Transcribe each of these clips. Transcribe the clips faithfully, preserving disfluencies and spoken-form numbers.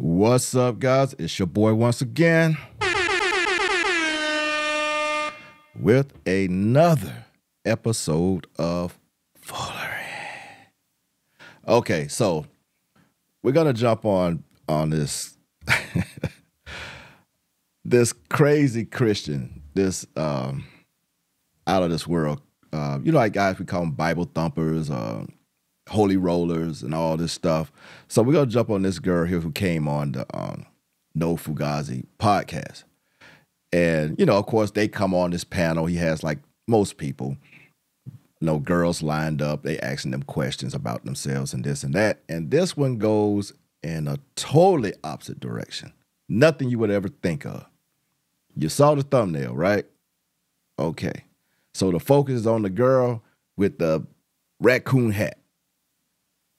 What's up, guys? It's your boy once again with another episode of Foolery. Okay, so we're gonna jump on on this this crazy Christian, this um, out of this world. Uh, you know, like guys, we call them Bible thumpers. Uh, holy rollers and all this stuff. So we're going to jump on this girl here who came on the um, No Fugazi podcast. And, you know, of course, they come on this panel. He has, like most people, you know, girls lined up. They asking them questions about themselves and this and that. And this one goes in a totally opposite direction. Nothing you would ever think of. You saw the thumbnail, right? Okay. So the focus is on the girl with the raccoon hat.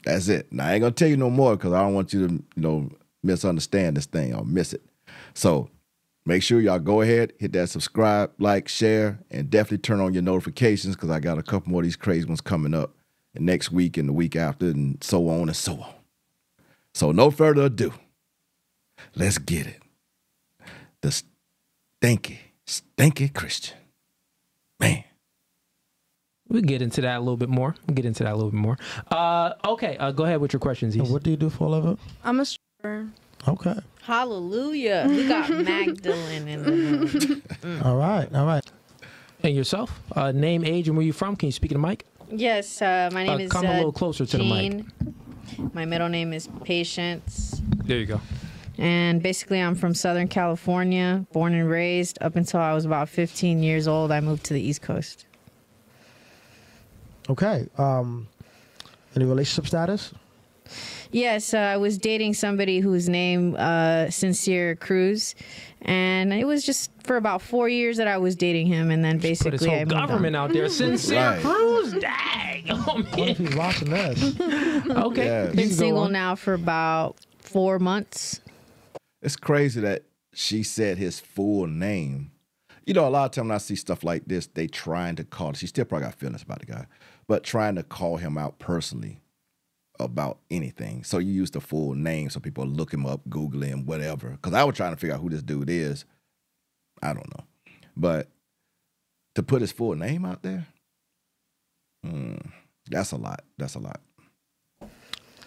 That's it. Now, I ain't going to tell you no more because I don't want you to, you know, misunderstand this thing or miss it. So make sure y'all go ahead, hit that subscribe, like, share, and definitely turn on your notifications because I got a couple more of these crazy ones coming up next week and the week after and so on and so on. So no further ado, let's get it. The stinky, stinky Christian. Man. We'll get into that a little bit more. We'll get into that a little bit more. Uh, okay, uh, go ahead with your questions. Ease. What do you do for a living? I'm a stripper. Okay. Hallelujah. We got Magdalene in the room. All right, all right. And yourself? Uh, name, age, and where you from? Can you speak to the mic? Yes, uh, my name uh, is Come uh, a little closer to Jean. The mic. My middle name is Patience. There you go. And basically, I'm from Southern California, born and raised. Up until I was about fifteen years old, I moved to the East Coast. Okay. Um, any relationship status? Yes, uh, I was dating somebody whose name uh, Sincere Cruz, and it was just for about four years that I was dating him, and then basically put his whole I government out there. Sincere right. Cruz, dang! Oh man, he's watching this. Okay, yeah. Been single now for about four months. It's crazy that she said his full name. You know, a lot of times when I see stuff like this, they trying to call. She still probably got feelings about the guy, but trying to call him out personally about anything. So you use the full name so people look him up, Google him, whatever. Because I was trying to figure out who this dude is. I don't know. But to put his full name out there, mm, that's a lot. That's a lot.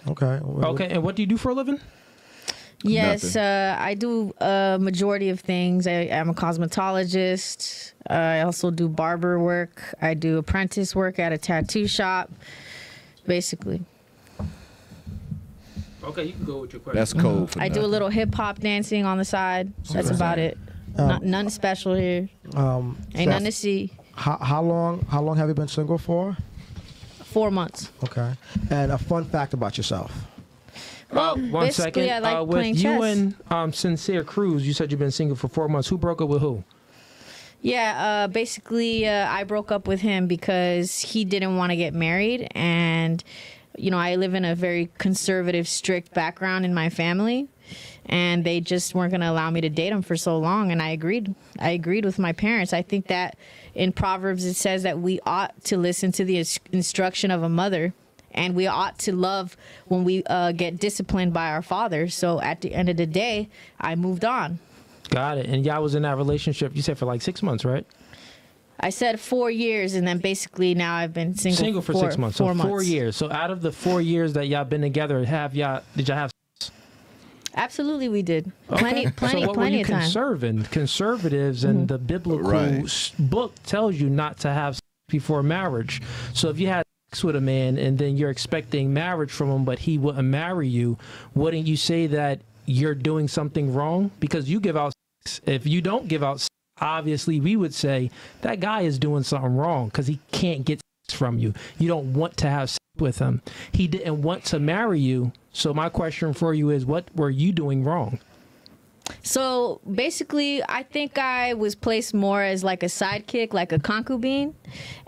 Okay. Okay. And what do you do for a living? Yes, uh, I do a majority of things. I, I'm a cosmetologist. Uh, I also do barber work. I do apprentice work at a tattoo shop, basically. Okay, you can go with your question. That's cool. I do a little hip-hop dancing on the side. That's about it. Um, Not, none special here. Um, Ain't nothing to see. How, how long, how long have you been single for? Four months. Okay. And a fun fact about yourself. Well, uh, one second. I like uh, with you chess. and um, Sincere Cruz, you said you've been single for four months. Who broke up with who? Yeah, uh, basically, uh, I broke up with him because he didn't want to get married. And, you know, I live in a very conservative, strict background in my family. And they just weren't going to allow me to date him for so long. And I agreed. I agreed with my parents. I think that in Proverbs, it says that we ought to listen to the instruction of a mother. And we ought to love when we uh, get disciplined by our father. So at the end of the day, I moved on. Got it. And y'all was in that relationship, you said, for like six months, right? I said four years, and then basically now I've been single, single for, for six months. Four so months. Four years. So out of the four years that y'all been together, have y'all did y'all have? Absolutely, we did. Okay. Plenty, plenty, so what plenty were you of time. Conserving conservatives and mm-hmm. the biblical right. book tells you not to have before marriage. So if you had with a man and then you're expecting marriage from him but he wouldn't marry you, wouldn't you say that you're doing something wrong? Because you give out sex. If you don't give out sex, obviously we would say that guy is doing something wrong because he can't get sex from you. You don't want to have sex with him. He didn't want to marry you. So my question for you is, what were you doing wrong? So basically, I think I was placed more as like a sidekick, like a concubine.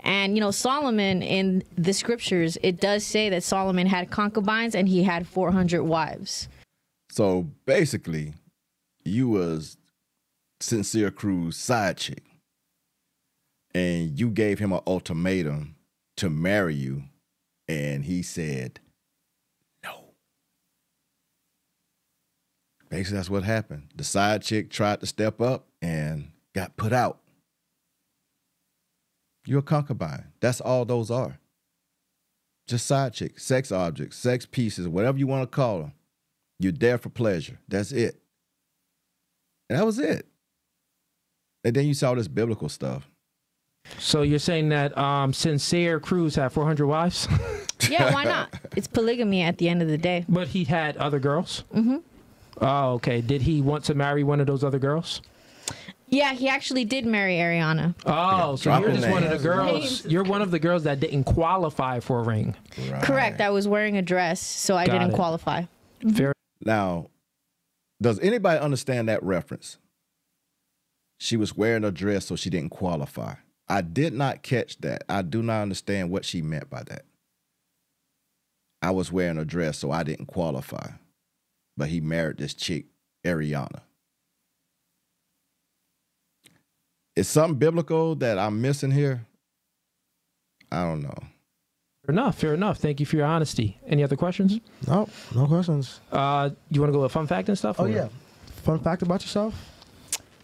And, you know, Solomon in the scriptures, it does say that Solomon had concubines and he had four hundred wives. So basically, you was Sincere Cruz side chick and you gave him an ultimatum to marry you. And he said, Basically, that's what happened. The side chick tried to step up and got put out. You're a concubine. That's all those are. Just side chicks, sex objects, sex pieces, whatever you want to call them. You're there for pleasure. That's it. And that was it. And then you saw this biblical stuff. So you're saying that um, Sincere Cruz had four hundred wives? Yeah, why not? It's polygamy at the end of the day. But he had other girls? Mm-hmm. Oh, okay. Did he want to marry one of those other girls? Yeah, he actually did marry Ariana. Oh, so you're just one of the girls. You're one of the girls that didn't qualify for a ring. Right. Correct. I was wearing a dress, so I Got didn't it. qualify. Fair. Now, does anybody understand that reference? She was wearing a dress, so she didn't qualify. I did not catch that. I do not understand what she meant by that. I was wearing a dress, so I didn't qualify. But he married this chick, Ariana. Is something biblical that I'm missing here? I don't know. Fair enough. Fair enough. Thank you for your honesty. Any other questions? No, no questions. Uh, you want to go with fun fact and stuff? Oh, or? Yeah. Fun fact about yourself?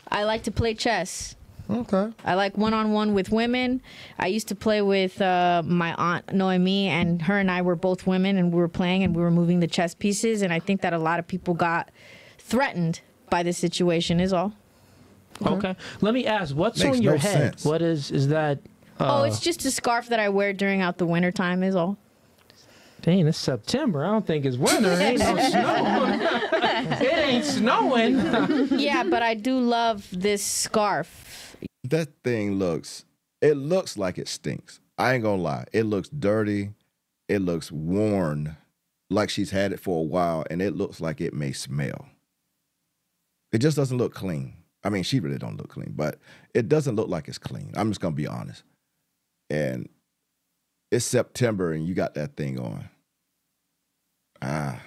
I like to play chess. Okay. I like one-on-one with women. I used to play with uh, my aunt Noemi, and her and I were both women, and we were playing, and we were moving the chess pieces, and I think that a lot of people got threatened by this situation is all. Okay. okay. Let me ask, what's Makes on your no head? Sense. What is, is that? Uh, oh, it's just a scarf that I wear during out the winter time is all. Dang, it's September. I don't think it's winter. It ain't no snow. It ain't snowing. Yeah, but I do love this scarf. That thing looks, it looks like it stinks. I ain't gonna lie. It looks dirty. It looks worn, like she's had it for a while, and it looks like it may smell. It just doesn't look clean. I mean, she really don't look clean, but it doesn't look like it's clean. I'm just gonna be honest. And it's September, and you got that thing on. Ah.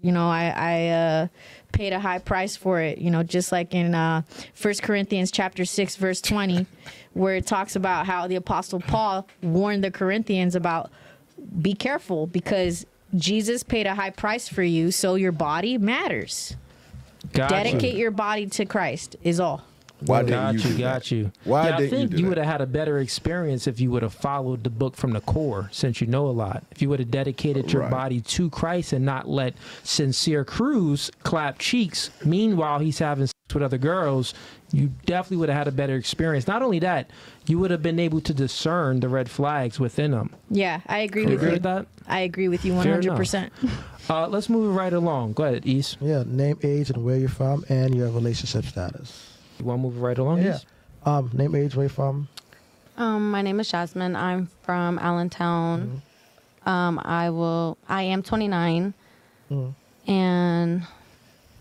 You know, I, I uh, paid a high price for it, you know, just like in uh, First Corinthians chapter six, verse twenty, where it talks about how the Apostle Paul warned the Corinthians about, be careful, because Jesus paid a high price for you, so your body matters. Gotcha. Dedicate your body to Christ is all. Why didn't you do that? Got you. Why didn't you do that? I think you would have had a better experience if you would have followed the book from the core, since you know a lot. If you would have dedicated your body to Christ and not let Sincere Cruz clap cheeks, meanwhile he's having sex with other girls, you definitely would have had a better experience. Not only that, you would have been able to discern the red flags within them. Yeah, I agree with you. With that? I agree with you one hundred percent. Uh, let's move right along. Go ahead, Ease. Yeah, name, age, and where you're from, and your relationship status. You want to move right along? Yeah. Um, name, age, where you from? Um, my name is Jasmine. I'm from Allentown. Mm-hmm. Um, I will. I am twenty-nine, mm-hmm. and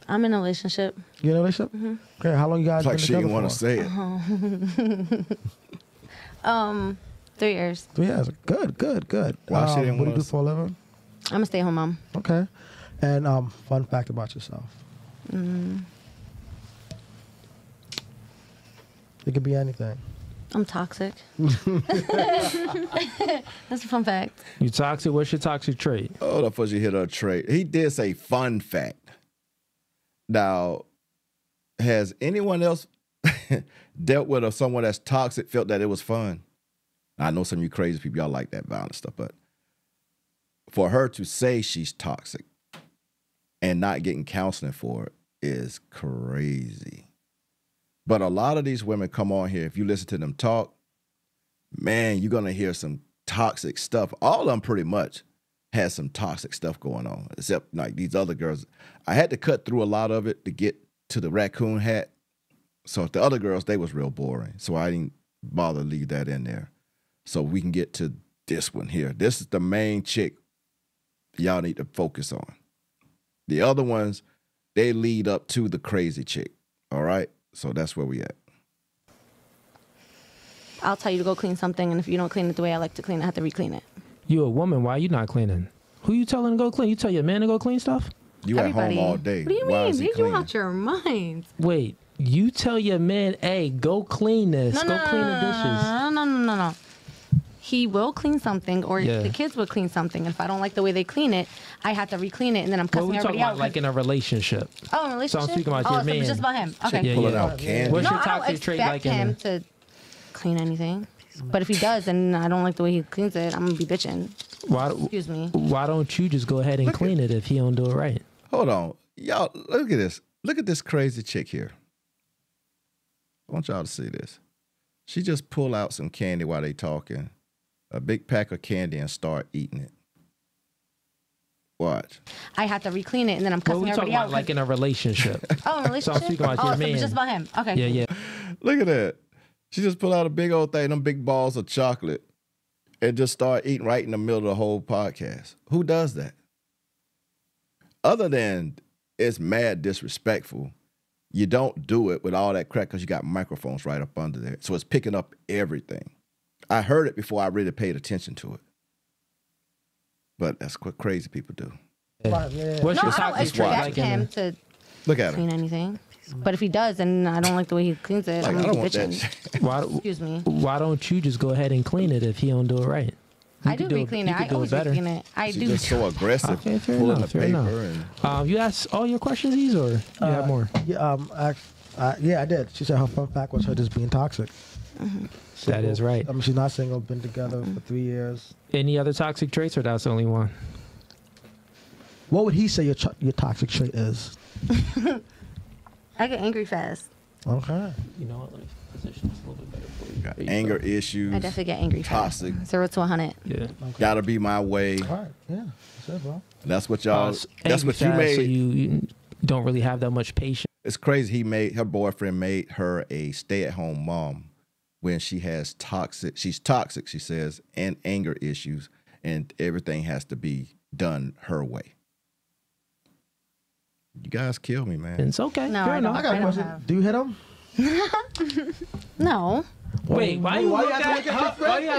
I'm in a relationship. You in a relationship? Mm-hmm. Okay. How long you guys it's been like together? Like she didn't want to say it. Oh. um, three years. Three years. Good. Good. Good. Wow. Um, she didn't what do you do for a living? I'm a stay-at-home mom. Okay. And um, fun fact about yourself. Mm-hmm. It could be anything. I'm toxic. That's a fun fact. You toxic? What's your toxic trait? Oh, the fuck you hit her trait. He did say fun fact. Now, has anyone else dealt with or someone that's toxic felt that it was fun? I know some of you crazy people, y'all like that violent stuff, but for her to say she's toxic and not getting counseling for it is crazy. But a lot of these women come on here, if you listen to them talk, man, you're going to hear some toxic stuff. All of them pretty much had some toxic stuff going on, except like these other girls. I had to cut through a lot of it to get to the raccoon hat. So the other girls, they was real boring. So I didn't bother to leave that in there. So we can get to this one here. This is the main chick y'all need to focus on. The other ones, they lead up to the crazy chick, all right? So that's where we at. I'll tell you to go clean something, and if you don't clean it the way I like to clean it, I have to re-clean it. You a woman. Why are you not cleaning? Who you telling to go clean? You tell your man to go clean stuff? You Everybody. At home all day. What do you why mean? Did you out your mind? Wait, you tell your man, hey, go clean this. No, go no, clean no, the dishes. No, no, no, no, no. he will clean something, or yeah. the kids will clean something. If I don't like the way they clean it, I have to re-clean it, and then I'm cussing well, everybody out. About, like in a relationship. Oh, in a relationship? So I'm speaking about oh, your so man. It's just about him. Okay. Yeah, yeah. It out. Yeah. What's your no, toxic trait like in him? I don't expect him to clean anything. But if he does, and I don't like the way he cleans it, I'm going to be bitching. Why, Excuse me. Why don't you just go ahead and look clean at, it if he don't do it right? Hold on. Y'all, look at this. Look at this crazy chick here. I want y'all to see this. She just pull out some candy while they talking. A big pack of candy and start eating it. Watch. I have to re-clean it, and then I'm cussing well, everybody talking out. About, like in a relationship. Oh, in a relationship? So I'm speaking about oh, your so man. It's just about him. Okay. Yeah, yeah. Look at that. She just pulled out a big old thing, them big balls of chocolate, and just start eating right in the middle of the whole podcast. Who does that? Other than it's mad disrespectful, you don't do it with all that crap because you got microphones right up under there. So it's picking up everything. I heard it before I really paid attention to it. But that's what crazy people do. Yeah. Yeah. What's no, your I don't expect him to Look at clean him. anything. But if he does, and I don't like the way he cleans it, like, I'm going to be bitching. Why, Excuse me. Why don't you just go ahead and clean it if he don't do it right? You I do, do re-clean it. I do always re-clean it. I She's do. Just so aggressive. Okay, fair pulling enough, the fair paper and... um, you asked all your questions, Ease, or you uh, have more? Yeah, um, I, I, yeah, I did. She said her fun fact was her just being toxic. Mm-hmm. Single, that is right. I mean, she's not single, been together mm-hmm. for three years. Any other toxic traits, or that's the only one? What would he say your, your toxic trait is? I get angry fast. Okay. You know what? Let me position this a little bit better for you. Got anger go. issues. I definitely get angry toxic. fast. Zero to one hundred. Yeah. Okay. Gotta be my way. All right. Yeah. That's it, bro. That's what y'all, uh, that's what you made. So you, you don't really have that much patience. It's crazy. He made, her boyfriend made her a stay-at-home mom when she has toxic, she's toxic, she says, and anger issues, and everything has to be done her way. You guys kill me, man. It's okay. No, I, don't, I got a question. Do you hit him? No. Wait, why you why you got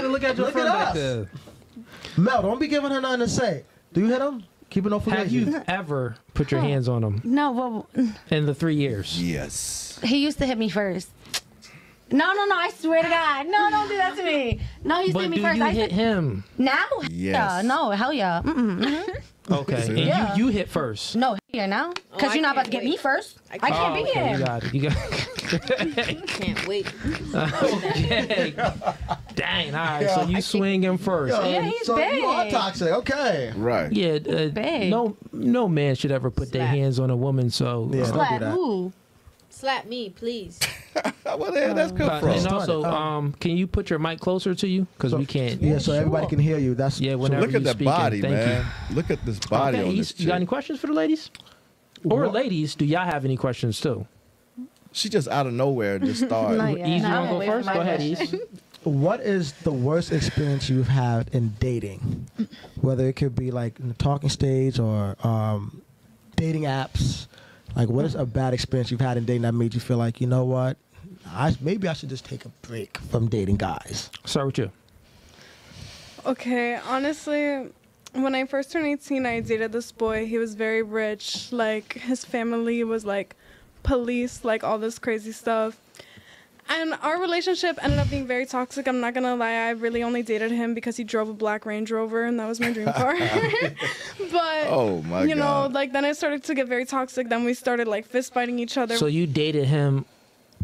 to look at your friend like this? Mel, don't be giving her nothing to say. Do you hit him? Keep it off. Have you ever put your hands on him? No. Well, in the three years. Yes. He used to hit me first. No, no, no! I swear to God, no! Don't do that to me. No, he's hit me first. I hit him. Now? Yes. Yeah, no, hell yeah. Mm-mm, mm-hmm. Okay. And yeah. you, you hit first. No, here now, because oh, you're not about to get wait. me first. I can't, I can't oh, be okay, here. You got it. You got it. Can't wait. Okay. Dang. All right. Yeah, so you I swing him first. Yeah, yeah he's so big. You are toxic. Okay. Right. Yeah. Uh, big. No, no man should ever put Slap. their hands on a woman. So yeah, uh, Slap don't do that. Ooh. Slap me, please. Where the hell that's come uh, from? And also, um, can you put your mic closer to you? Because so, we can't. Yeah, so sure. everybody can hear you. That's yeah. Whenever so look at the body, man. You. Look at this body. Okay, on this you got any questions for the ladies? Or what? Ladies, do y'all have any questions too? She just out of nowhere just started. Ease, you want to go first? Go ahead, Ease. What is the worst experience you've had in dating? Whether it could be like in the talking stage or um, dating apps. Like, what is a bad experience you've had in dating that made you feel like, you know what, I, maybe I should just take a break from dating guys? Start with you. Okay, honestly, when I first turned eighteen, I dated this boy. He was very rich. Like, his family was, like, police, like, all this crazy stuff. And our relationship ended up being very toxic. I'm not going to lie. I really only dated him because he drove a black Range Rover, and that was my dream car. But, oh my you God. know, like, then it started to get very toxic. Then we started, like, fist fighting each other. So you dated him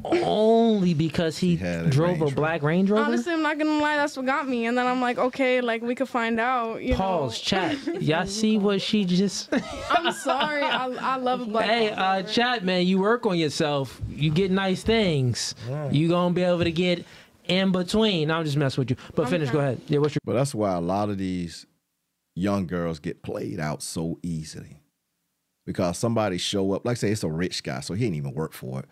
only because he, he a drove a black Range Rover? Honestly, I'm not going to lie. That's what got me. And then I'm like, okay, like, we could find out. You Pause, know? Chat. Y'all see what she just... I'm sorry. I, I love a black Hey, uh, chat, man, you work on yourself. You get nice things. Yeah. You going to be able to get in between. I'm just messing with you. But finish. Okay. Go ahead. Yeah, what's your... But that's why a lot of these young girls get played out so easily. Because somebody show up. Like, say, it's a rich guy, so he ain't even work for it.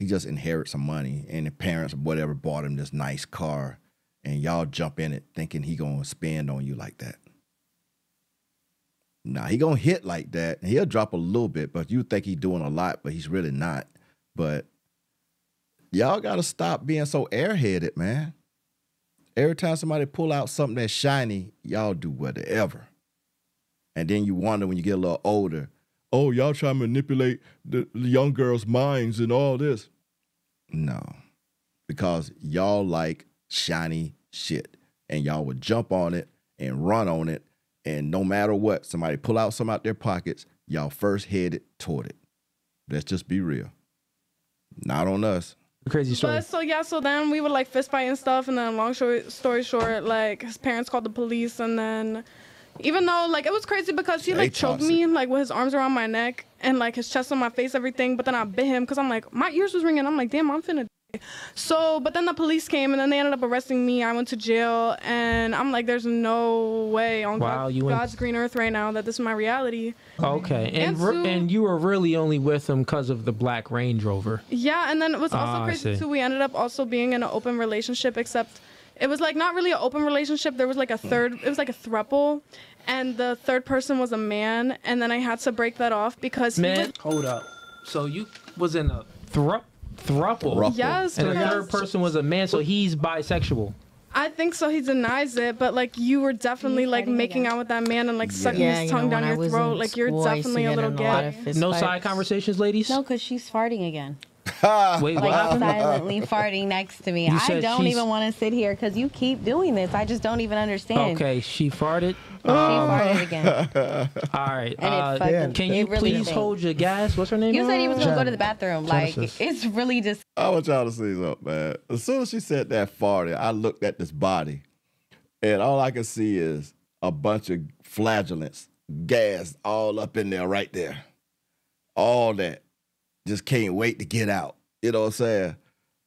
He just inherits some money, and the parents or whatever bought him this nice car, and y'all jump in it thinking he gonna spend on you like that. Nah, he gonna hit like that, and he'll drop a little bit, but you think he's doing a lot, but he's really not. But y'all gotta stop being so airheaded, man. Every time somebody pull out something that's shiny, y'all do whatever. And then you wonder when you get a little older, oh, y'all trying to manipulate the young girls' minds and all this. No, because y'all like shiny shit. and y'all would jump on it and run on it. And no matter what, somebody pull out some out their pockets, y'all first headed toward it. Let's just be real. Not on us. Crazy story. But so yeah, so then we would like fist fight and stuff, and then long short, story short, like his parents called the police, and then even though like it was crazy because he like choked me like with his arms around my neck and like his chest on my face, everything. But then I bit him because I'm like my ears was ringing. I'm like, damn, I'm finna. So, but then the police came, and then they ended up arresting me. I went to jail, and I'm like, there's no way on wow, God, God's green earth right now that this is my reality. Okay, and and, so, and you were really only with him because of the black Range Rover. Yeah, and then it was also oh, crazy, too. We ended up also being in an open relationship, except it was, like, not really an open relationship. There was, like, a third, it was, like, a throuple, and the third person was a man, and then I had to break that off because man, he was, hold up. So you was in a throuple? Thruple. Yes, and the third person was a man, so he's bisexual. I think so. He denies it, but like you were definitely like making out with that man and like sucking yeah, his tongue you know, down your throat. Like you're definitely a little gay. No fights. Side conversations, ladies. No, because she's farting again. Wait, like wow. Silently farting next to me. I don't she's... even want to sit here because you keep doing this. I just don't even understand. Okay, she farted. She um, farted again. All right. Uh, fucking, can you really please did. hold your gas? What's her name? You said you was gonna go to the bathroom. Like Genesis. It's really just. I want y'all to see something, man. As soon as she said that farted, I looked at this body, and all I could see is a bunch of flagellants, gas all up in there, right there, all that. Just can't wait to get out. You know what I'm saying?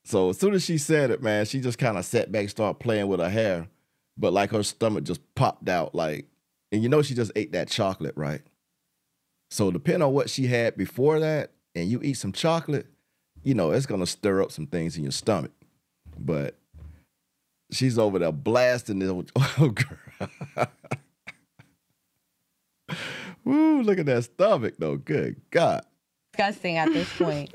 So as soon as she said it, man, she just kind of sat back, started playing with her hair. But like her stomach just popped out. Like, and you know, she just ate that chocolate, right? So depending on what she had before that, and you eat some chocolate, you know, it's going to stir up some things in your stomach. But she's over there blasting this. Oh, girl. Ooh, look at that stomach, though. Good God. Disgusting at this point.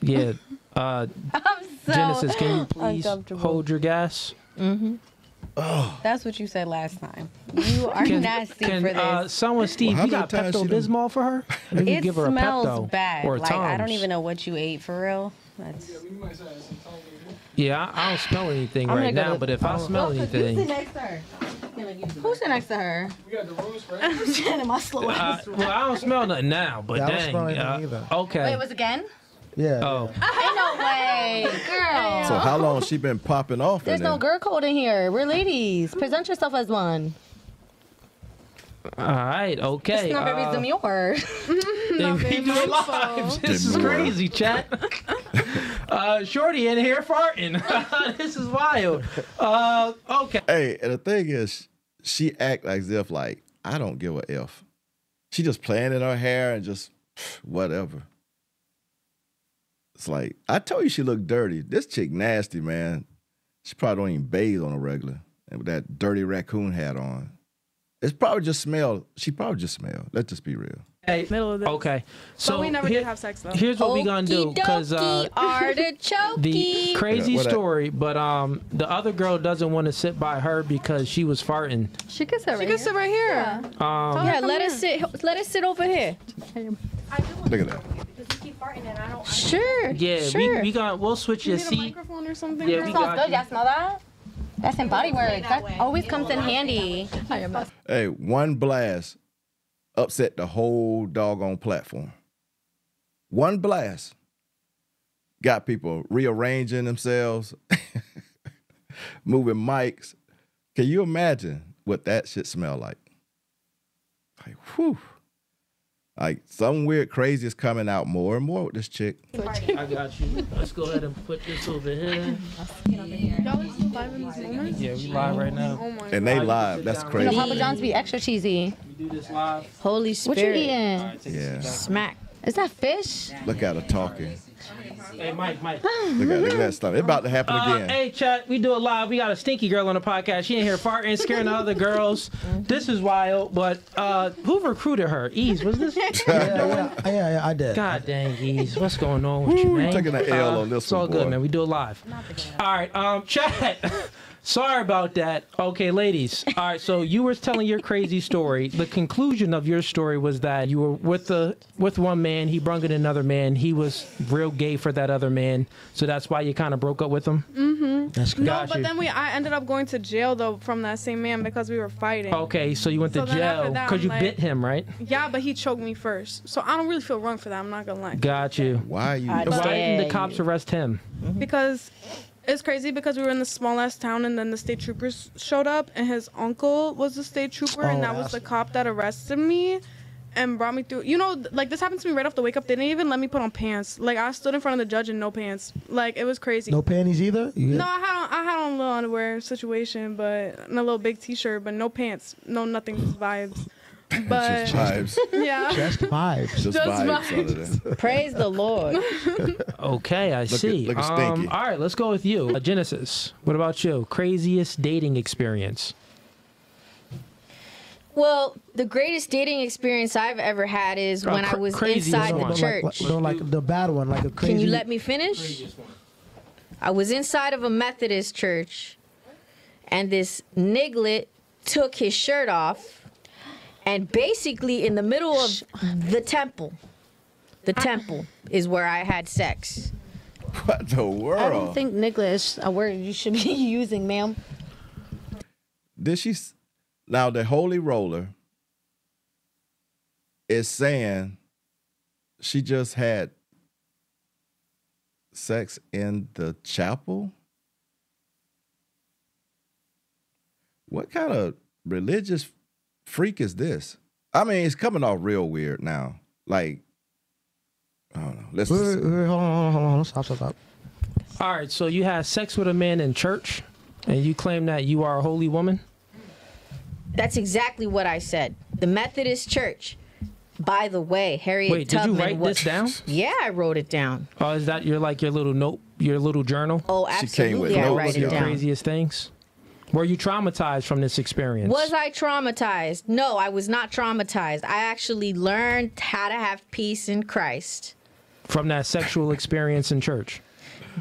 Yeah. Uh, I'm so Genesis, can you please hold your gas? Mm-hmm. Oh. That's what you said last time. You are can, nasty can, for this. Uh, someone, Steve, well, you got Pepto-Bismol for her? I mean, it you give her a smells Pepto bad. Or a like, I don't even know what you ate for real. That's... Yeah, I don't smell anything I'm right now, to... but if oh. I smell well, anything... Who's next to her? Who's next to her? We got the rules, right? I'm standing my slow ass. Well, I don't smell nothing now, but yeah, dang. I don't smell uh, okay. Wait, it was again? Yeah. Oh. Ain't no way, girl. So how long she been popping off? There's in no girl code in here. We're ladies. Present yourself as one. All right. Okay. It's not very uh, demure. Not very live. This is crazy, chat. uh, Shorty in here farting. This is wild. Uh, okay. Hey, and the thing is, she act as if like I don't give a f. She just playing in her hair and just whatever. It's like, I told you she looked dirty. This chick nasty, man. She probably don't even bathe on a regular. And with that dirty raccoon hat on. It's probably just smell. She probably just smelled. Let's just be real. Hey, middle of this. Okay. So but we never here, did have sex, though. Here's what we're going to do. Because uh, the crazy yeah, story, but um, the other girl doesn't want to sit by her because she was farting. She could sit right she here. She could sit right here. Yeah, um, yeah let, us sit, let us sit over here. Look at that. And I don't, sure. I don't yeah, sure. we we got we'll switch your seat. A microphone or something. Yeah, we got good. Y'all smell that? That's in body work. That, that always comes in handy. Hey, one blast upset the whole doggone platform. One blast got people rearranging themselves, moving mics. Can you imagine what that shit smell like? Like, whew. Like, some weird crazy is coming out more and more with this chick. I got you. Let's go ahead and put this over here. Y'all are still live in these moments? Yeah, we live right now. Oh my and they God. live. That's crazy. You know, Papa John's be extra cheesy. We do this live. Holy Spirit. What you eating? Right, yeah. Smack. Is that fish? Look at her talking. Hey, Mike, Mike. Look at, look at that stuff. It's about to happen uh, again. Hey, chat, we do it live. We got a stinky girl on the podcast. She in here farting, scaring the other girls. This is wild, but uh, who recruited her? Ease, was this? yeah, yeah, yeah, yeah, I did. God dang, Ease. What's going on with you, man? Taking an L on this one. It's all good, man. We do it live. All right, um, chat. Sorry about that. Okay, ladies. All right, so you were telling your crazy story. The conclusion of your story was that you were with the with one man. He brung in another man. He was real gay for that other man. So that's why you kind of broke up with him? Mm-hmm. That's no, got but you. Then we I ended up going to jail, though, from that same man because we were fighting. Okay, so you went so to jail because you like, bit him, right? Yeah, but he choked me first. So I don't really feel wrong for that. I'm not going to lie. Got you. Why are you? But, why didn't the cops arrest him? Mm-hmm. Because... It's crazy because we were in the small-ass town, and then the state troopers showed up, and his uncle was the state trooper, oh, and that was the cop that arrested me and brought me through. You know, like, this happened to me right off the wake-up. They didn't even let me put on pants. Like, I stood in front of the judge in no pants. Like, it was crazy. No panties either? Yeah. No, I had, on, I had on a little underwear situation, but and a little big T-shirt, but no pants. No nothing, just vibes. But, just vibes. Yeah. Just vibes. Just, just vibes. vibes. Praise the Lord. Okay, I look see. At, um, all right, let's go with you. Uh, Genesis, what about you? Craziest dating experience? Well, the greatest dating experience I've ever had is uh, when I was inside the church. Like, no, like the bad one, like a crazy. Can you let me finish? I was inside of a Methodist church, and this niglet took his shirt off. And basically, in the middle of the temple, the temple is where I had sex. What the world? I don't think nigla is a word you should be using, ma'am. Did she? Now, the holy roller is saying she just had sex in the chapel? What kind of religious... freak is this? I mean, it's coming off real weird now. Like, I don't know. Let's wait, wait, wait, hold on, hold on, stop, stop, stop. All right, so you had sex with a man in church, and you claim that you are a holy woman? That's exactly what I said. The Methodist Church. By the way, Harriet Wait, Tubman. Did you write was, this down? Yeah, I wrote it down. Oh, is that your like your little note, your little journal? Oh, absolutely. She came with I write it down. Craziest things. Were you traumatized from this experience? Was I traumatized? No, I was not traumatized. I actually learned how to have peace in Christ. From that sexual experience in church?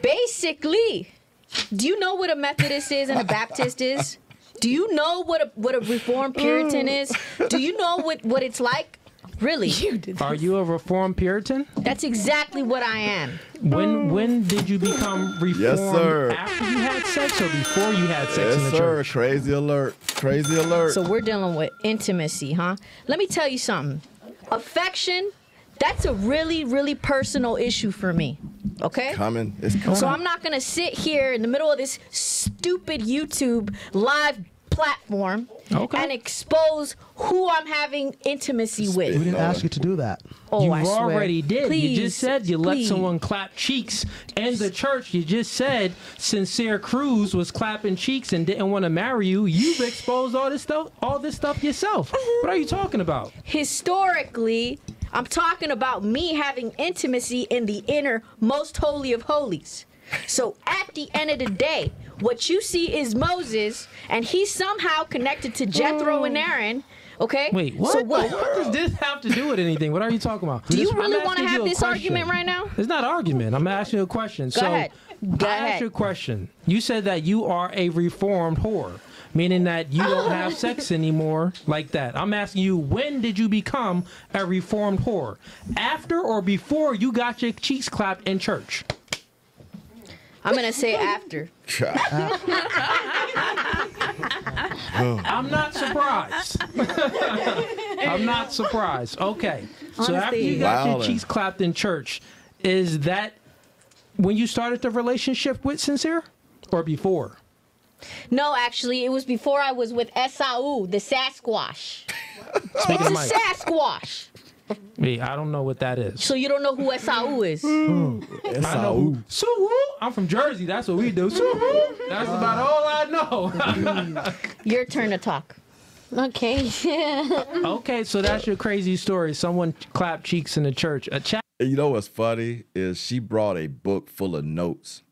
Basically. Do you know what a Methodist is and a Baptist is? Do you know what a, what a Reformed Puritan is? Do you know what, what it's like? Really? You did this. Are you a Reformed Puritan? That's exactly what I am. When when did you become Reformed? Yes, sir. After you had sex or before you had sex yes, in the sir. church? Yes, sir. Crazy alert. Crazy alert. So we're dealing with intimacy, huh? Let me tell you something. Affection, that's a really, really personal issue for me. Okay? Coming. It's coming. So I'm not going to sit here in the middle of this stupid YouTube live platform okay. and expose who I'm having intimacy with. We didn't ask you to do that. Oh, you I already swear. did. Please, you just said you please. let someone clap cheeks in the church. You just said Sincere Cruz was clapping cheeks and didn't want to marry you. You've exposed all this stuff, all this stuff yourself. What are you talking about? Historically, I'm talking about me having intimacy in the inner most holy of holies. So at the end of the day, what you see is Moses, and he's somehow connected to Jethro oh. and Aaron, okay? Wait, what? So what? What does this have to do with anything? What are you talking about? Do this, you really want to have this question. argument right now? It's not an argument. I'm asking you a question. Go so ahead. Go I ahead. asked you a question. You said that you are a reformed whore, meaning that you don't have sex anymore like that. I'm asking you, when did you become a reformed whore? After or before you got your cheeks clapped in church? I'm going to say after. I'm not surprised. I'm not surprised. Okay. Honestly. So after you got wow. your cheeks clapped in church, is that when you started the relationship with Sincere or before? No, actually, it was before I was with Esau, the Sasquatch. Speaking it's a Sasquatch. Me, I don't know what that is. So you don't know who Esau is? Mm. Esau. I know who. I'm from Jersey. That's what we do. That's about all I know. Your turn to talk. Okay. Okay, so that's your crazy story. Someone clapped cheeks in the church. A chat. You know what's funny is she brought a book full of notes,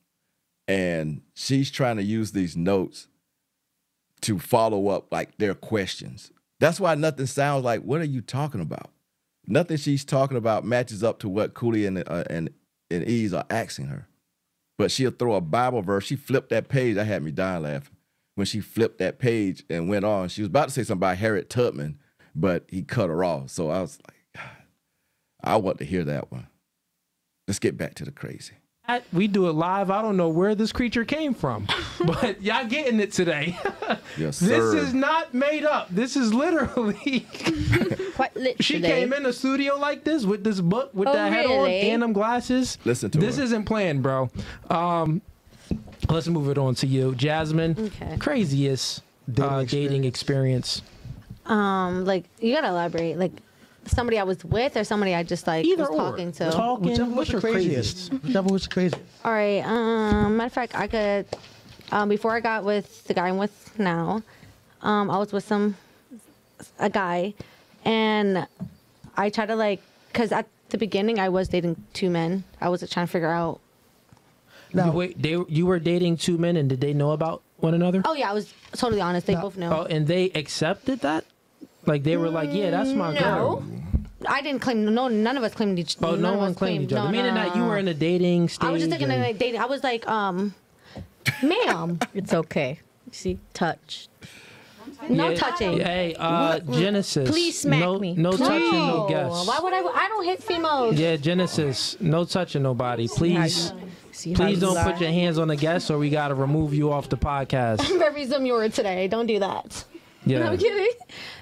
and she's trying to use these notes to follow up like their questions. That's why nothing sounds like, what are you talking about? Nothing she's talking about matches up to what Cooley and, uh, and and Ease are asking her. But she'll throw a Bible verse. She flipped that page. That had me dying laughing. when she flipped that page and went on, she was about to say something about Harriet Tubman, but he cut her off. So I was like, God, I want to hear that one. Let's get back to the crazy. I, we do it live. I don't know where this creature came from, but y'all getting it today. Yes, sir. This is not made up. This is literally. Quite literally. She came in the studio like this with this book, with oh, that hat really? on and them glasses. Listen to this her. Isn't planned, bro. Um, let's move it on to you, Jasmine. Okay. Craziest uh, dating experience. Um, like you gotta elaborate, like. Somebody I was with, or somebody I just like Either was talking or. to. Talking. Whichever, what's your craziest? Whichever was the craziest. All right. Um, matter of fact, I could. Um, before I got with the guy I'm with now, um, I was with some a guy, and I tried to like, cause at the beginning I was dating two men. I was trying to figure out. Now wait, they you were dating two men, and did they know about one another? Oh yeah, I was totally honest. They no. both knew. Oh, and they accepted that. Like they were like, yeah, that's my no. girl. I didn't claim. No, none of us claimed each other. Oh, no one claimed each other. No, Meaning no, that you were in a dating stage. I was just thinking and... of dating. I was like, um, ma'am, it's okay. See, touch. No yeah, touching. Hey, uh, Genesis. Please smack no, me. No Please. touching, no guess. Why would I? I don't hit females. Yeah, Genesis. No touching nobody. Please. See Please don't put your hands on the guest, or we gotta remove you off the podcast. I'm very demure today. Don't do that. Yeah. No, I'm kidding.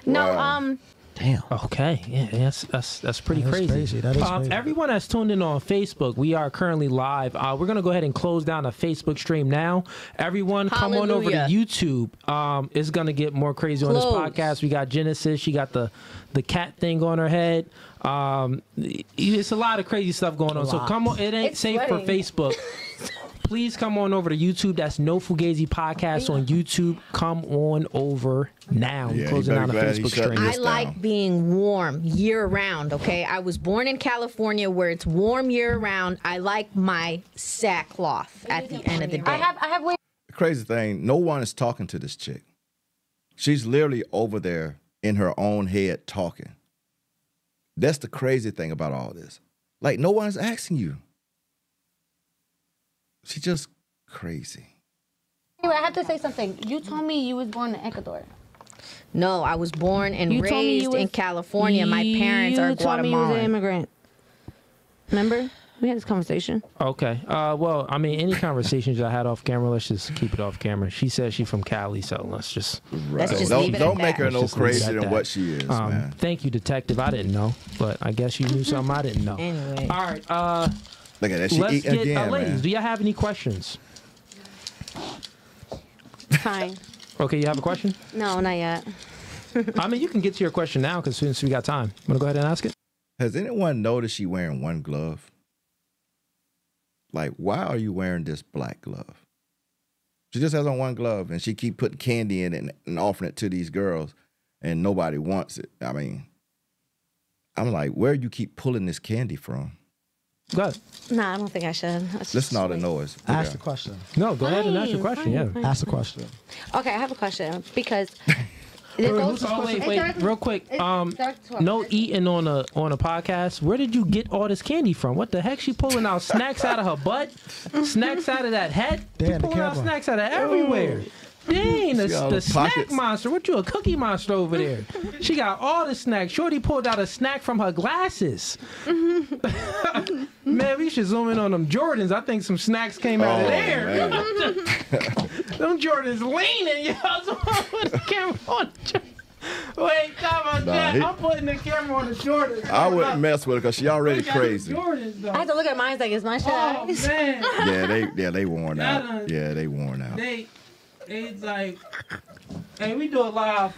No, wow. um. Damn. Okay. Yeah, that's that's, that's pretty that crazy. crazy. That is um, crazy. Everyone that's tuned in on Facebook, we are currently live. Uh, we're going to go ahead and close down the Facebook stream now. Everyone, Hallelujah. come on over to YouTube. Um, it's going to get more crazy close. on this podcast. We got Genesis. She got the, the cat thing on her head. Um, It's a lot of crazy stuff going on. So come on. It ain't it's safe sweating. for Facebook. Please come on over to YouTube. That's No Fugazi Podcast on YouTube. Come on over now. Yeah, closing out the Facebook stream. I like down. being warm year round, okay? I was born in California where it's warm year round. I like my sackcloth at the end of the day. I have, I have waited. The crazy thing, no one is talking to this chick. She's literally over there in her own head talking. That's the crazy thing about all this. Like, no one's asking you. She's just crazy. Anyway, I have to say something. You told me you was born in Ecuador. No, I was born and you raised was, in California. My parents are Guatemalan. You told me you was an immigrant. Remember? We had this conversation. Okay. Uh, well, I mean, any conversations I had off camera, let's just keep it off camera. She says she's from Cali, so let's just... Right. Let's just don't leave it don't at make that. her no crazier than what she is, um, man. Thank you, Detective. I didn't know, but I guess you knew something I didn't know. Anyway. All right, uh... Look at that. She eat again, uh, ladies, man. Do y'all have any questions? Fine. Okay, you have a question? No, not yet. I mean, you can get to your question now because since we got time, I'm going to go ahead and ask it. Has anyone noticed she wearing one glove? Like, why are you wearing this black glove? She just has on one glove, and she keep putting candy in it and, and offering it to these girls, and nobody wants it. I mean, I'm like, where do you keep pulling this candy from? Go ahead. Nah, I don't think I should. Listen to all the noise. Ask the question. No, go Fine. ahead and ask your question. Fine. Yeah, ask the question. Okay, I have a question because. Goes, oh, wait, wait, starts, real quick. Um, no eating on a on a podcast. Where did you get all this candy from? What the heck? She pulling out snacks out of her butt, snacks out of that head. Damn, she pulling out snacks out of everywhere. Ooh. Dang, the, the snack monster. What you, a cookie monster over there? She got all the snacks. Shorty pulled out a snack from her glasses. Man, we should zoom in on them Jordans. I think some snacks came oh, out of there. Them Jordans leaning. Yo, put the camera on. Wait, talk about nah, that. He... I'm putting the camera on the Jordans. I wouldn't I'm... mess with her because she already crazy. Jordans, I have to look at mine like, is my shit out? Oh, man. Yeah, they, yeah, they worn that out. Is... Yeah, they worn out. They... It's like, hey, we do it live.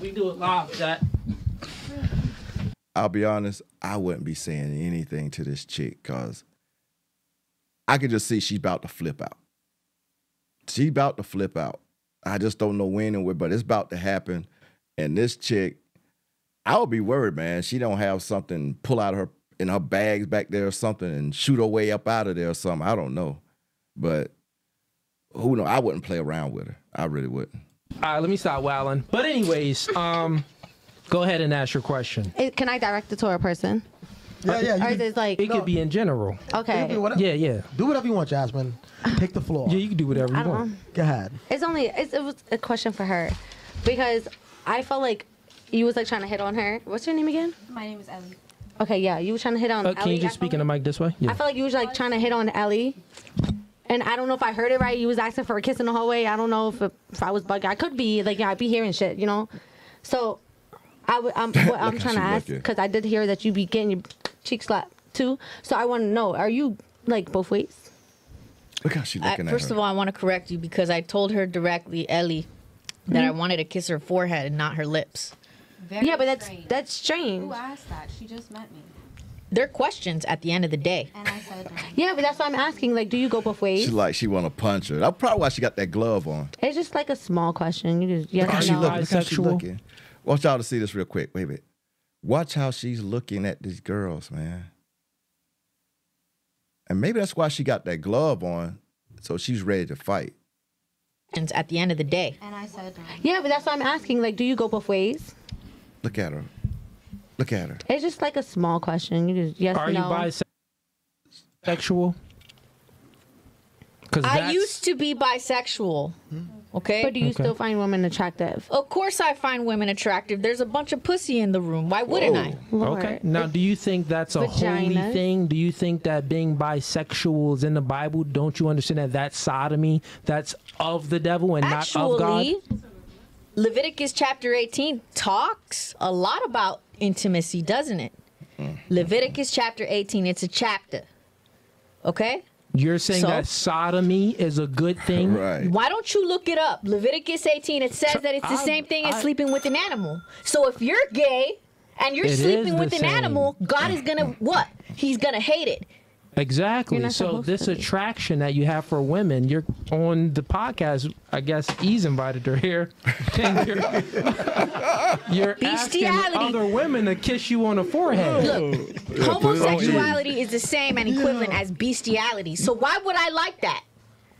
We do it live, Jack. I'll be honest, I wouldn't be saying anything to this chick because I could just see she's about to flip out. She's about to flip out. I just don't know when and where, but it's about to happen. And this chick, I would be worried, man. She don't have something pull out of her in her bags back there or something and shoot her way up out of there or something. I don't know, but. Who knows? I wouldn't play around with her. I really wouldn't. All right, let me stop wowing. But anyways, um, go ahead and ask your question. It, can I direct it to a person? Yeah, yeah. You or is it like it no. could be in general? Okay. Yeah, yeah. Do whatever you want, Jasmine. Take the floor. Yeah, you can do whatever I you want. Know. Go ahead. It's only it's, it was a question for her, because I felt like you was like trying to hit on her. What's your name again? My name is Ellie. Okay, yeah, you were trying to hit on. Uh, Ellie. Can you just I speak in the mic this way? Yeah. I felt like you was like trying to hit on Ellie. And I don't know if I heard it right. You was asking for a kiss in the hallway. I don't know if, it, if I was bugging. I could be like, yeah, I'd be hearing shit, you know. So, I w I'm what like I'm trying to ask, because I did hear that you be getting your cheeks slapped too. So I want to know, are you like both ways? Look how she looking I, at First her. of all, I want to correct you, because I told her directly, Ellie, that mm-hmm. I wanted to kiss her forehead and not her lips. Very yeah, but that's strange. that's strange. Who asked that? She just met me. They're questions at the end of the day. And I said yeah, but that's what I'm asking. Like, do you go both ways? She like she want to punch her. That's probably why she got that glove on. It's just like a small question. You just yes, oh, she no. look, look how she looking. Watch y'all to see this real quick. Wait a minute. Watch how she's looking at these girls, man. And maybe that's why she got that glove on, so she's ready to fight. And at the end of the day. And I said yeah, but that's what I'm asking. Like, do you go both ways? Look at her. Look at her. It's just like a small question. You just yes, Are no. Are you bisexual? I used to be bisexual. Hmm? Okay. But do you okay. still find women attractive? Of course I find women attractive. There's a bunch of pussy in the room. Why wouldn't Whoa. I? Lord. Okay. Now, do you think that's a Vagina. holy thing? Do you think that being bisexual is in the Bible? Don't you understand that that's sodomy? That's of the devil and Actually, not of God? Leviticus chapter eighteen talks a lot about intimacy, doesn't it? Mm. Leviticus chapter eighteen, it's a chapter. Okay? You're saying so, that sodomy is a good thing? Right. Why don't you look it up? Leviticus eighteen, it says that it's the I, same thing as I, sleeping with an animal. So if you're gay and you're sleeping with an same. animal, God is going to what? He's going to hate it. Exactly. So this attraction that you have for women, you're on the podcast. I guess Ease invited her here. And you're you're asking other women to kiss you on the forehead. Look, yeah, homosexuality is the same and equivalent yeah. as bestiality. So why would I like that?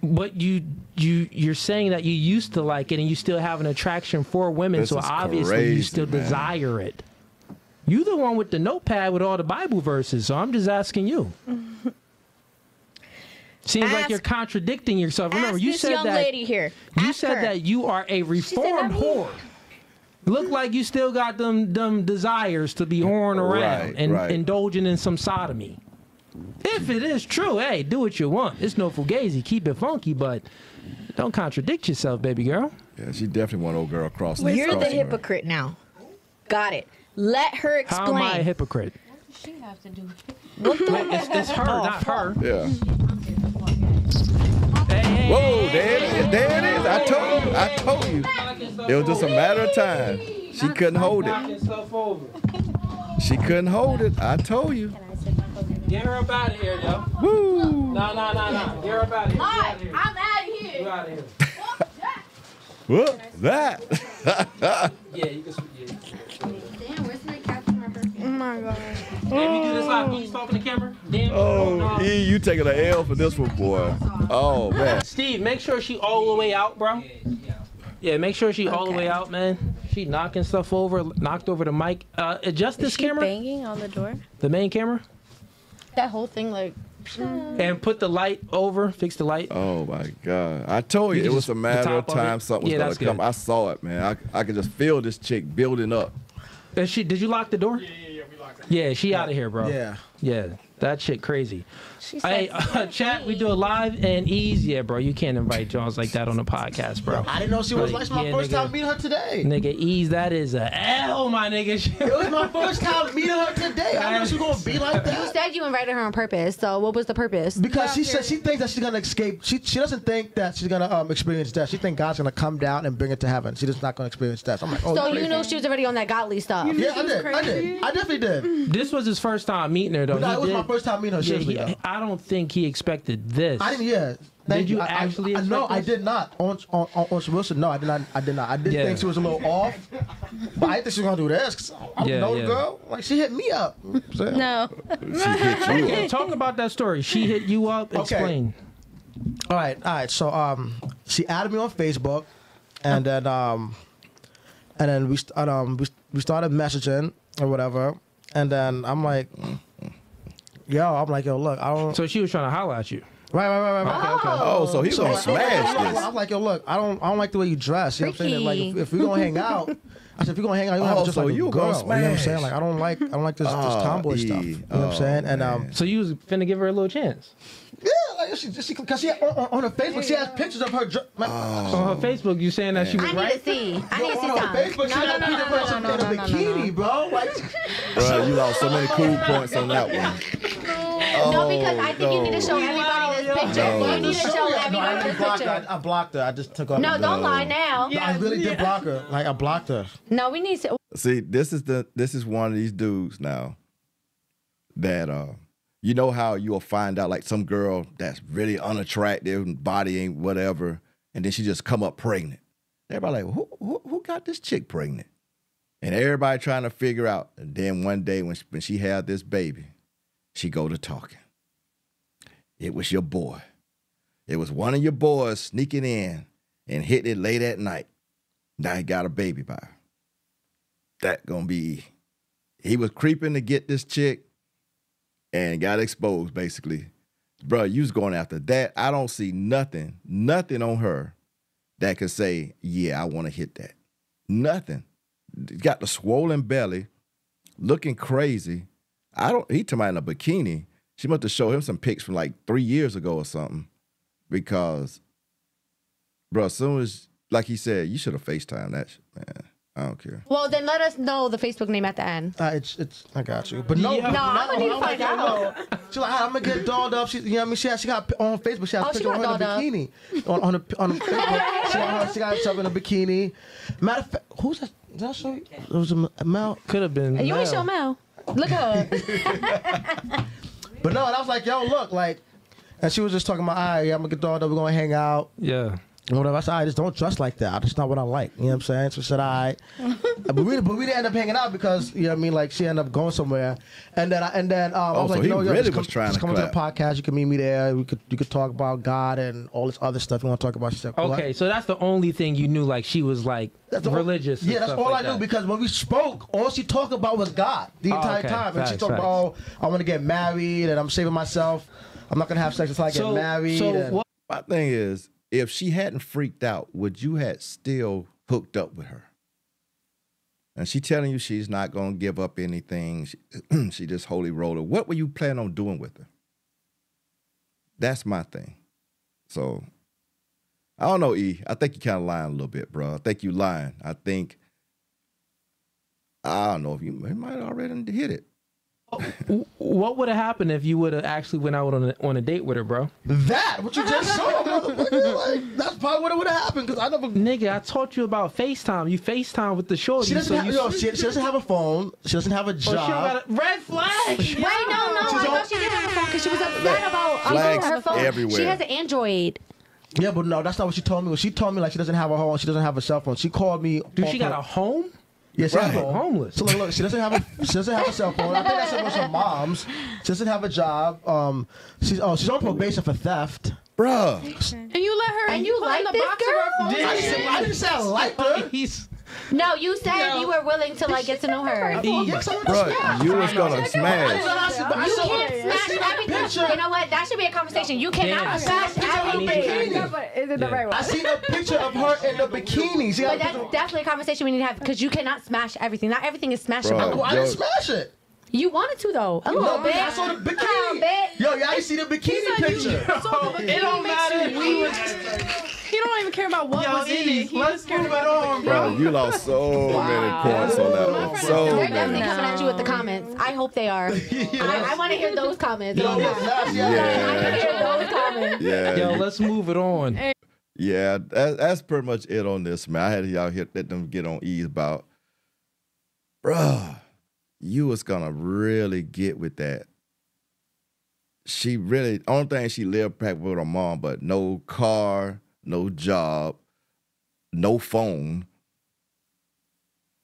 But you, you, you're saying that you used to like it and you still have an attraction for women. This so obviously crazy, you still man. desire it. You the one with the notepad with all the Bible verses, so I'm just asking you. Seems ask, like you're contradicting yourself. Remember, you said that lady here. You ask said her. that you are a reformed whore. Look like you still got them them desires to be whoring around right, and right. indulging in some sodomy. If it is true, hey, do what you want. It's no fugazi, keep it funky, but don't contradict yourself, baby girl. Yeah, she definitely want old girl across the You're the hypocrite her. now. Got it. Let her explain. How am I a hypocrite? What does she have to do with it? What the Wait, it's, it's her, oh, not her. Yeah. Hey, hey, Whoa, there it is. There it is. I told you. I told you. It was just a matter of time. She couldn't hold it. She couldn't hold it. I told you. Get her up out of here, yo. Woo. No, no, no, no. Get her up out of here. All right, I'm out of here. Get out of here. Whoop that. Yeah, you can speak. Oh my God. If you do this live, who's talking to camera? Damn. Oh, oh no. E, you taking an L for this one, boy. Oh, man. Steve, make sure she all the way out, bro. Yeah, make sure she okay. all the way out, man. She knocking stuff over, knocked over the mic. Uh, adjust Is this she camera. banging on the door? The main camera? That whole thing, like. And put the light over, fix the light. Oh, my God. I told you, you it was a matter of time something was yeah, going to come. Good. I saw it, man. I, I could just feel this chick building up. Is she, did you lock the door? Yeah, yeah, yeah. Yeah, she yeah. out of here, bro. Yeah. Yeah, that shit crazy. Hey, uh, chat, we do it live and Ease. Yeah, bro, you can't invite Jones like that on the podcast, bro. I didn't know she was like, my yeah, first nigga, time meeting her today. Nigga, Ease, that is a L, my nigga. It was my first time meeting her today. I didn't know she was going to be like that. You said you invited her on purpose, so what was the purpose? Because she said she thinks that she's going to escape. She she doesn't think that she's going to um, experience death. She thinks God's going to come down and bring her to heaven. She's just not going to experience death. I'm like, oh, so you know she was already on that godly stuff. You yeah, I did. Crazy. I did. I definitely did. This was his first time meeting her, though. No, it was did. my first time meeting her. Yeah, he, though. I don't think he expected this. I didn't. Yeah. Thank did you, you. I, actually? I, I, expect no, this? I did not. On on on, on Wilson, no, I did not. I did not. I did yeah. think she was a little off, but I didn't think she was gonna do this. I yeah, know yeah. the girl. Like she hit me up. So, no. She hit you up. Talk about that story. She hit you up. Explain. Okay. All right. All right. So um, she added me on Facebook, and then um, and then we and, um we we started messaging or whatever, and then I'm like. yo, I'm like, yo, look, I don't. So she was trying to holler at you. Right, right, right, right. Oh, okay, okay. Oh, so he's so gonna smash this. I'm like, yo, look, I don't, I don't like the way you dress. You know what I'm saying? Like, if, if we're gonna hang out, I said, if we're gonna hang out, you have oh, just so like you a girl. Gonna smash. You know what I'm saying? Like, I don't like, I don't like this, oh, this tomboy e. stuff. You know oh, what I'm saying? And um, so you was finna give her a little chance. Yeah, like she, she, cause she had, on, on her Facebook, yeah. she has pictures of her. My, oh. On her Facebook, you saying that yeah. she was I right? I need to see. I need to see on her Facebook, she had Peter Person in a bikini, bro. Bro, you lost so many cool points on that one. Oh, no, because I think no. you need to show everybody this picture. No, you need to show everybody no, I this blocked, picture. I, I blocked her. I just took off. No, the don't lie now. No, yes, I really yes. did block her. Like I blocked her. No, we need to. See, this is the this is one of these dudes now that uh, you know how you'll find out like some girl that's really unattractive and body ain't whatever, and then she just come up pregnant. Everybody like, who who, who got this chick pregnant? And everybody trying to figure out. And then one day when she, when she had this baby. She go to talking. It was your boy. It was one of your boys sneaking in and hitting it late at night. Now he got a baby by her. That gonna be. He was creeping to get this chick and got exposed basically. Bro, you was going after that. I don't see nothing, nothing on her that could say, yeah, I wanna hit that. Nothing. Got the swollen belly, looking crazy. I don't, he took me in a bikini. She must have showed him some pics from like three years ago or something. Because, bro, as soon as, like he said, you should have FaceTimed that shit, man. I don't care. Well, then let us know the Facebook name at the end. Uh, it's, it's, I got you. But no, yeah. no, no, I don't need to find out. She's like, I'm going to get dolled up. She, you know what I mean? She, had, she got on Facebook, she had oh, a picture of her in a bikini. on, on, a, on a Facebook, she, got her, she got herself in a bikini. Matter of fact, who's that? Did I show you? It was a Mel. Could have been You Mel. ain't show Mel. Look up. But no, and I was like, yo, look, like, and she was just talking about, all right, I'm gonna get dolled up, we're gonna hang out. Yeah. And whatever. I said, all right, just don't dress like that. That's not what I like. You know what I'm saying? So I said, all right. but, we, but we didn't end up hanging out because, you know what I mean? Like, she ended up going somewhere. And then, I, and then um, oh, I was so like, you know, really just come, was trying just come to, to the podcast. You can meet me there. We could, you could talk about God and all this other stuff you want to talk about. Said, okay, what? So that's the only thing you knew, like, she was, like, that's religious. All, yeah, that's all like I that. knew because when we spoke, all she talked about was God the oh, entire okay. time. And facts, she talked facts. about, oh, I want to get married and I'm saving myself. I'm not going to have sex until I so, get married. So and what my thing is, if she hadn't freaked out, would you had still hooked up with her? And she telling you she's not going to give up anything. She, she just holy roller. What were you planning on doing with her? That's my thing. So, I don't know, E. I think you kind of lying a little bit, bro. I think you lying. I think, I don't know, if you, you might have already hit it. What would have happened if you would have actually went out on a, on a date with her, bro? That what you just saw, like, that's probably what would have happened. Cause I never, nigga, I taught you about FaceTime. You FaceTime with the shorty. She doesn't, so have, you, yo, she, she doesn't have a phone. She doesn't have a job. Oh, she got a red flag. Wait, no, no, I thought she did have a phone because she was upset about flags her phone. Everywhere. She has an Android. Yeah, but no, that's not what she told me. When she told me like she doesn't have a home, she doesn't have a cell phone. She called me. Dude, she got her. a home. Yeah, she's right. homeless. So look, look, she doesn't have a she doesn't have a cell phone. I think that's one of her moms. She doesn't have a job. Um, she's oh she's on probation for theft, bro. And you let her and you like this girl? Did I, didn't, I didn't say I liked her. He's, no, you said no. you were willing to like get to know her. Yes, I bro, you was gonna smash. You can't smash everything. You know what? That should be a conversation. You cannot yeah. smash everything. No, but is it the yeah. right one? I see a picture of her in the bikini. But that's definitely a conversation we need to have because you cannot smash everything. Not everything is smashable. I didn't smash it. You wanted to though. A little bit. I saw the bikini. Yo, y'all see the bikini picture. It don't matter. He don't even care about what Yo, was in it. He Let's move it on, bro. Yo, you lost so wow. many points on that one. So They're definitely many. coming at you with the comments. I hope they are. yes. I, I want to hear those comments. Yo, yeah. yeah. I want to hear those comments. Yeah. Yo, let's move it on. Yeah, that, that's pretty much it on this, man. I had y'all here let them get on ease about, bruh, you was going to really get with that. She really, only thing she lived back with her mom, but no car, no job, no phone.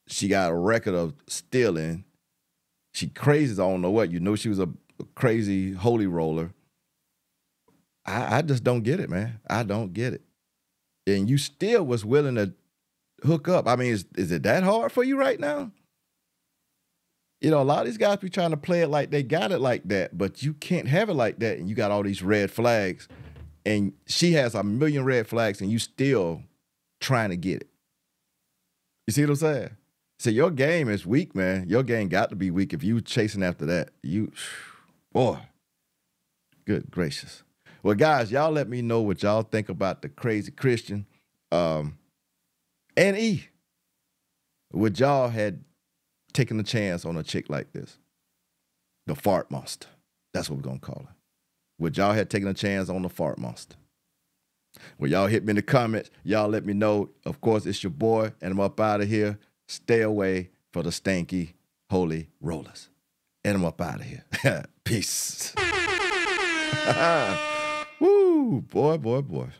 She got a record of stealing. She crazy. I don't know what. You know she was a crazy holy roller. I, I just don't get it, man. I don't get it. And you still was willing to hook up. I mean, is, is it that hard for you right now? You know, a lot of these guys be trying to play it like they got it like that, but you can't have it like that. And you got all these red flags, and she has a million red flags, and you still trying to get it. You see what I'm saying? So your game is weak, man. Your game got to be weak if you chasing after that. You, boy, good gracious. Well, guys, y'all let me know what y'all think about the crazy Christian. Um, and E, would y'all had taking a chance on a chick like this, the fart monster. That's what we're going to call her. Would y'all have taken a chance on the fart monster? Well, y'all hit me in the comments. Y'all let me know. Of course, it's your boy, and I'm up out of here. Stay away for the stanky holy rollers. And I'm up out of here. Peace. Woo, boy, boy, boy.